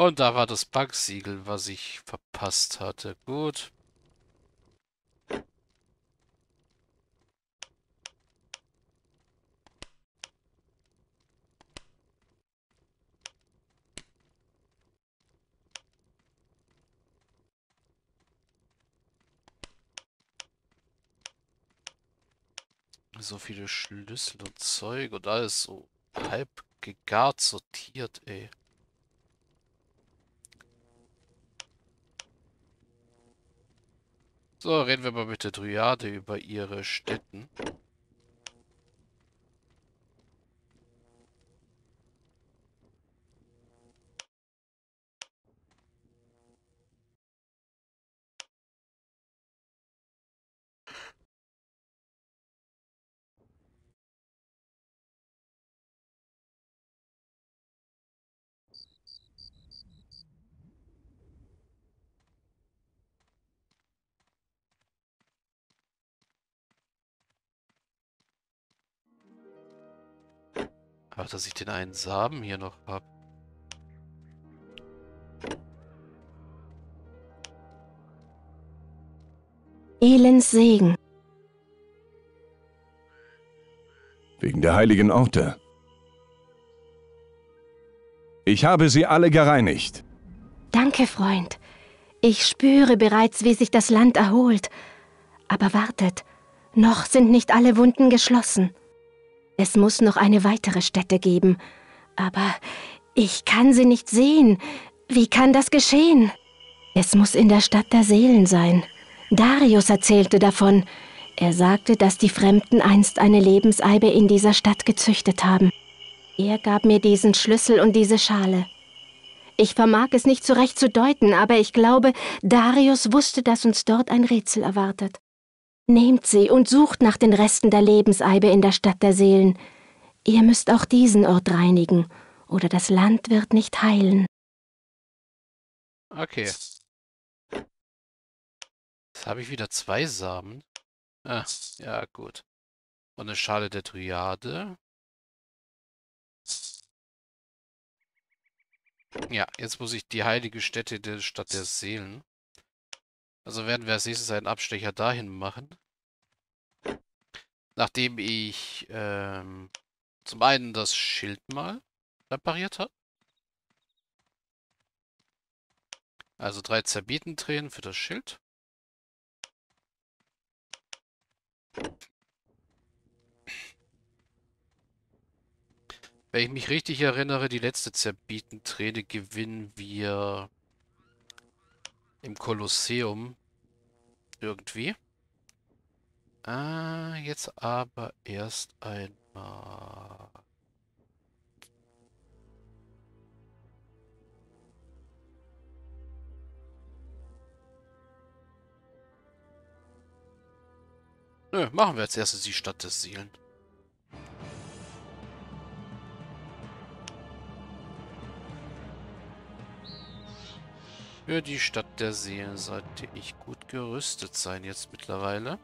Und da war das Bugsiegel, was ich verpasst hatte. Gut. So viele Schlüssel und Zeug und alles so halb gegart sortiert, ey. So, reden wir mal mit der Dryade über ihre Stätten. Ach, dass ich den einen Samen hier noch habe. Elends Segen. Wegen der heiligen Orte. Ich habe sie alle gereinigt. Danke, Freund. Ich spüre bereits, wie sich das Land erholt. Aber wartet, noch sind nicht alle Wunden geschlossen. Es muss noch eine weitere Stätte geben, aber ich kann sie nicht sehen. Wie kann das geschehen? Es muss in der Stadt der Seelen sein. Darius erzählte davon. Er sagte, dass die Fremden einst eine Lebenseibe in dieser Stadt gezüchtet haben. Er gab mir diesen Schlüssel und diese Schale. Ich vermag es nicht so recht zu deuten, aber ich glaube, Darius wusste, dass uns dort ein Rätsel erwartet. Nehmt sie und sucht nach den Resten der Lebenseibe in der Stadt der Seelen. Ihr müsst auch diesen Ort reinigen, oder das Land wird nicht heilen. Okay. Jetzt habe ich wieder zwei Samen. Ah, ja, gut. Und eine Schale der Dryade. Ja, jetzt muss ich die heilige Stätte der Stadt der Seelen. Also werden wir als nächstes einen Abstecher dahin machen. Nachdem ich zum einen das Schild mal repariert habe. Also 3 Zerbitentränen für das Schild. Wenn ich mich richtig erinnere, die letzte Zerbitenträne gewinnen wir im Kolosseum irgendwie. Ah, jetzt aber erst einmal. Nö, machen wir als erstes die Stadt des Seelen. Für die Stadt der Seelen sollte ich gut gerüstet sein jetzt mittlerweile.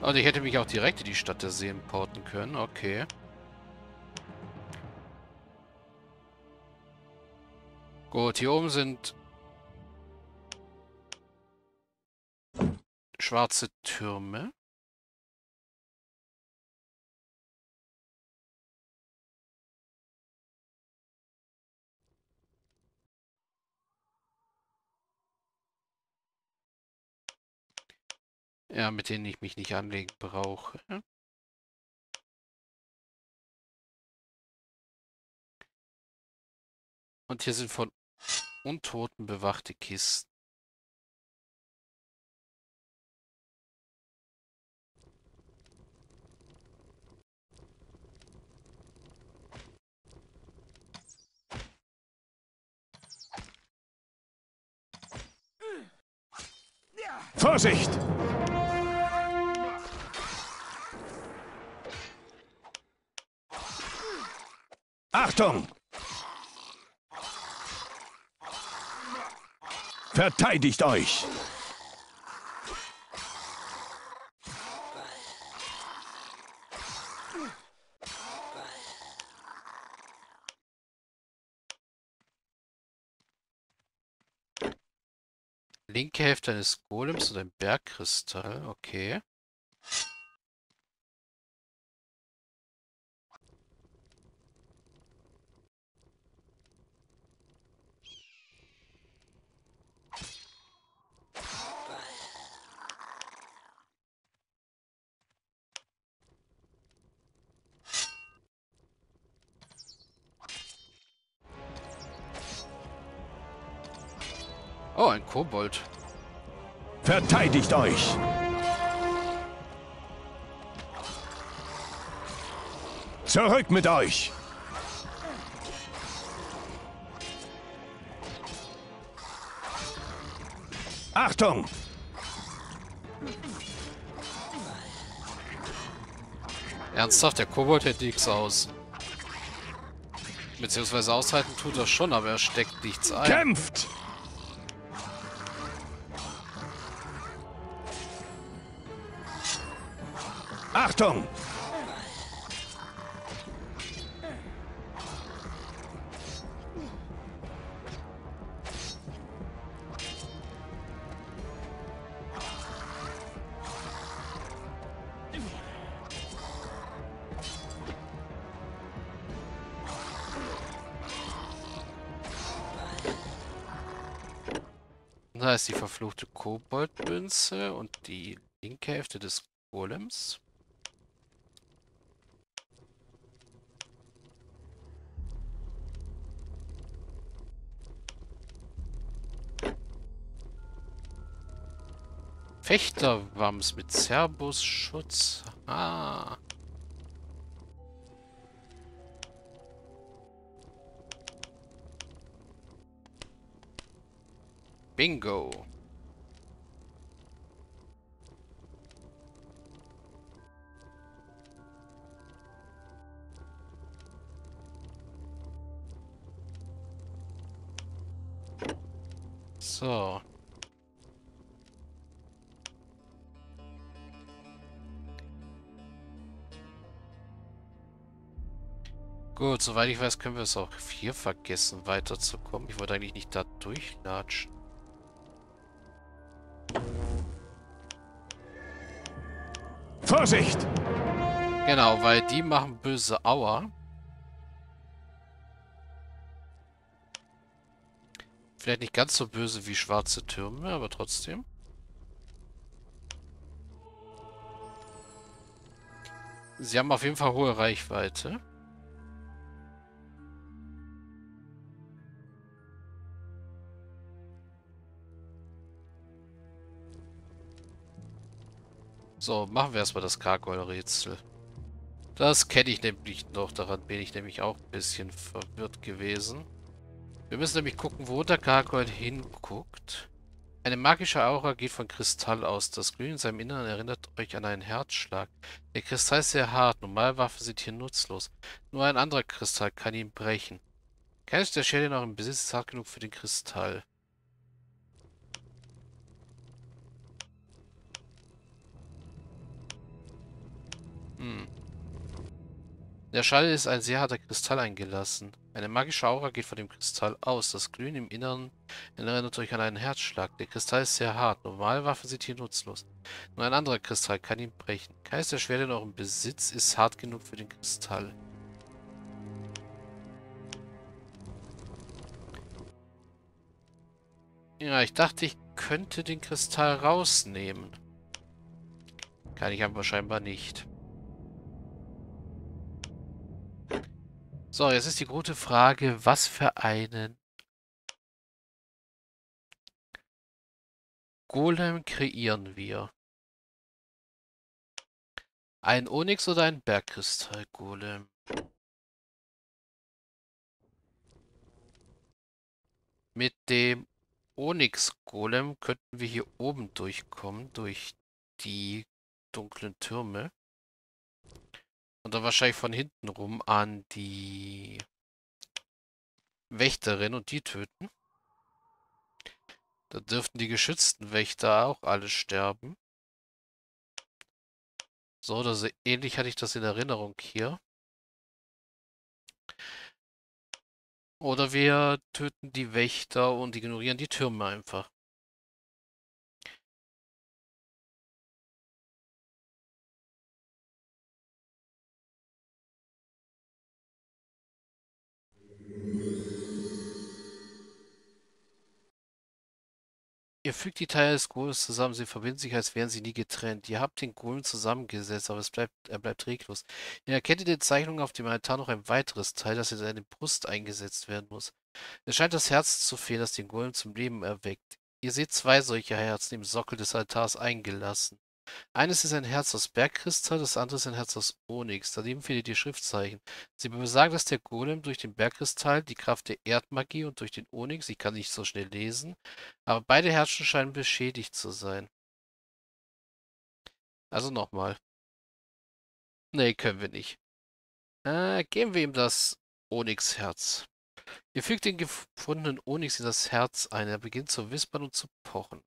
Und ich hätte mich auch direkt in die Stadt der Seelen porten können, okay. Gut, hier oben sind schwarze Türme. Ja, mit denen ich mich nicht anlegen brauche. Und hier sind von Untoten bewachte Kisten. Vorsicht! Achtung! Verteidigt euch! Linke Hälfte eines Golems und ein Bergkristall. Okay. Oh, ein Kobold. Verteidigt euch! Zurück mit euch! Achtung! Ernsthaft, der Kobold hält nichts aus. Beziehungsweise aushalten tut er schon, aber er steckt nichts ein. Kämpft! Achtung! Da ist die verfluchte Koboldmünze und die linke Hälfte des Golems. Fechterwams mit Cerbus Schutz. Ah. Bingo. So. Gut, soweit ich weiß, können wir es auch hier vergessen, weiterzukommen. Ich wollte eigentlich nicht da durchlatschen. Vorsicht! Genau, weil die machen böse Aua. Vielleicht nicht ganz so böse wie schwarze Türme, aber trotzdem. Sie haben auf jeden Fall hohe Reichweite. So, machen wir erstmal das Gargoyle-Rätsel. Das kenne ich nämlich noch, daran bin ich nämlich auch ein bisschen verwirrt gewesen. Wir müssen nämlich gucken, wo der Gargoyle hinguckt. Eine magische Aura geht von Kristall aus. Das Glühen in seinem Inneren erinnert euch an einen Herzschlag. Der Kristall ist sehr hart, Normalwaffen sind hier nutzlos. Nur ein anderer Kristall kann ihn brechen. Keines der Schädel noch im Besitz ist hart genug für den Kristall. Der Schall ist ein sehr harter Kristall eingelassen. Eine magische Aura geht von dem Kristall aus. Das Glühen im Inneren erinnert euch an einen Herzschlag. Der Kristall ist sehr hart. Normalwaffen sind hier nutzlos. Nur ein anderer Kristall kann ihn brechen. Keines der Schwerter in eurem Besitz ist hart genug für den Kristall. Ja, ich dachte, ich könnte den Kristall rausnehmen. Kann ich aber scheinbar nicht. So, jetzt ist die gute Frage, was für einen Golem kreieren wir? Ein Onyx oder ein Bergkristall-Golem? Mit dem Onyx-Golem könnten wir hier oben durchkommen, durch die dunklen Türme. Und dann wahrscheinlich von hinten rum an die Wächterin und die töten. Da dürften die geschützten Wächter auch alle sterben. So oder so ähnlich hatte ich das in Erinnerung hier. Oder wir töten die Wächter und ignorieren die Türme einfach. Ihr fügt die Teile des Golems zusammen, sie verbinden sich, als wären sie nie getrennt. Ihr habt den Golem zusammengesetzt, aber er bleibt reglos. Ihr erkennt in den Zeichnungen auf dem Altar noch ein weiteres Teil, das in seine Brust eingesetzt werden muss. Es scheint das Herz zu fehlen, das den Golem zum Leben erweckt. Ihr seht zwei solcher Herzen im Sockel des Altars eingelassen. Eines ist ein Herz aus Bergkristall, das andere ist ein Herz aus Onyx. Daneben findet ihr Schriftzeichen. Sie besagen, dass der Golem durch den Bergkristall die Kraft der Erdmagie und durch den Onyx, ich kann nicht so schnell lesen, aber beide Herzen scheinen beschädigt zu sein. Also nochmal. Nee, können wir nicht. Geben wir ihm das Onyx-Herz. Ihr fügt den gefundenen Onyx in das Herz ein. Er beginnt zu wispern und zu pochen.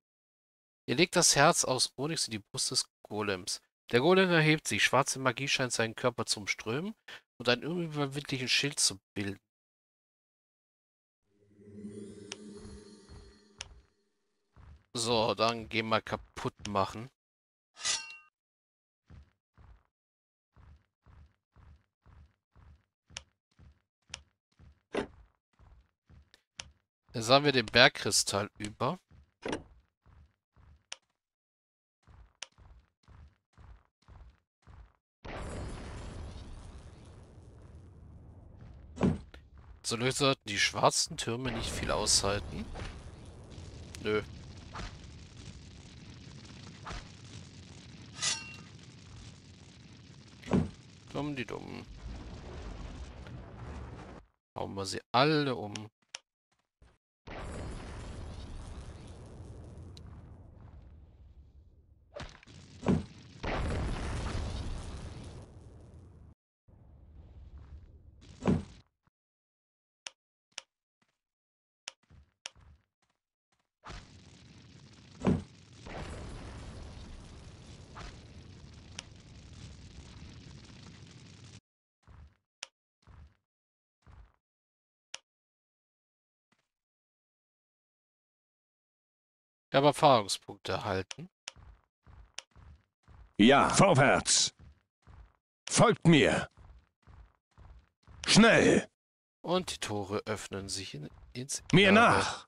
Ihr legt das Herz aus Onyx in die Brust des Golems. Der Golem erhebt sich, schwarze Magie scheint seinen Körper zu umströmen und einen unüberwindlichen Schild zu bilden. So, dann gehen wir kaputt machen. Dann sahen wir den Bergkristall über. So sollten die schwarzen Türme nicht viel aushalten. Nö. Dumm die Dummen. Hauen wir sie alle um. Ich habe Erfahrungspunkte erhalten. Ja, vorwärts! Folgt mir! Schnell! Und die Tore öffnen sich ins Innere. Mir nach!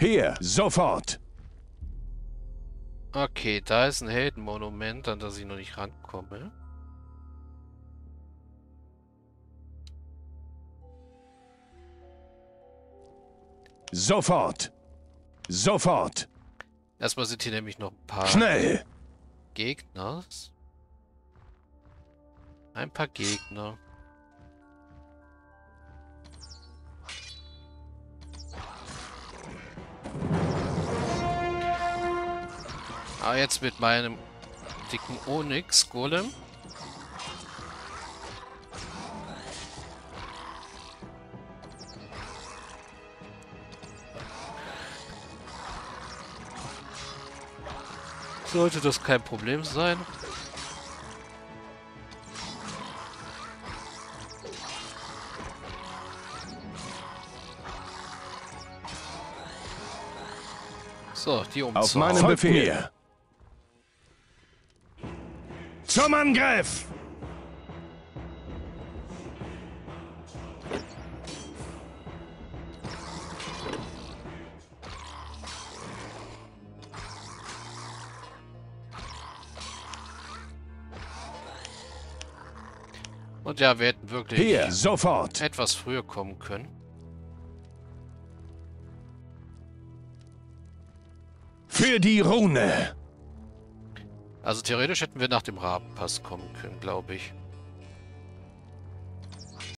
Hier, sofort! Okay, da ist ein Heldenmonument, an das ich noch nicht rankomme. Sofort! Sofort! Erstmal sind hier nämlich noch ein paar... Schnell! Gegner. Ein paar Gegner. Ah, jetzt mit meinem dicken Onyx-Golem. Sollte das kein Problem sein. So, die Umzug. Auf meinen Befehl. Zum Angriff! Und ja, wir hätten wirklich hier, sofort, etwas früher kommen können. Für die Rune! Also theoretisch hätten wir nach dem Rabenpass kommen können, glaube ich.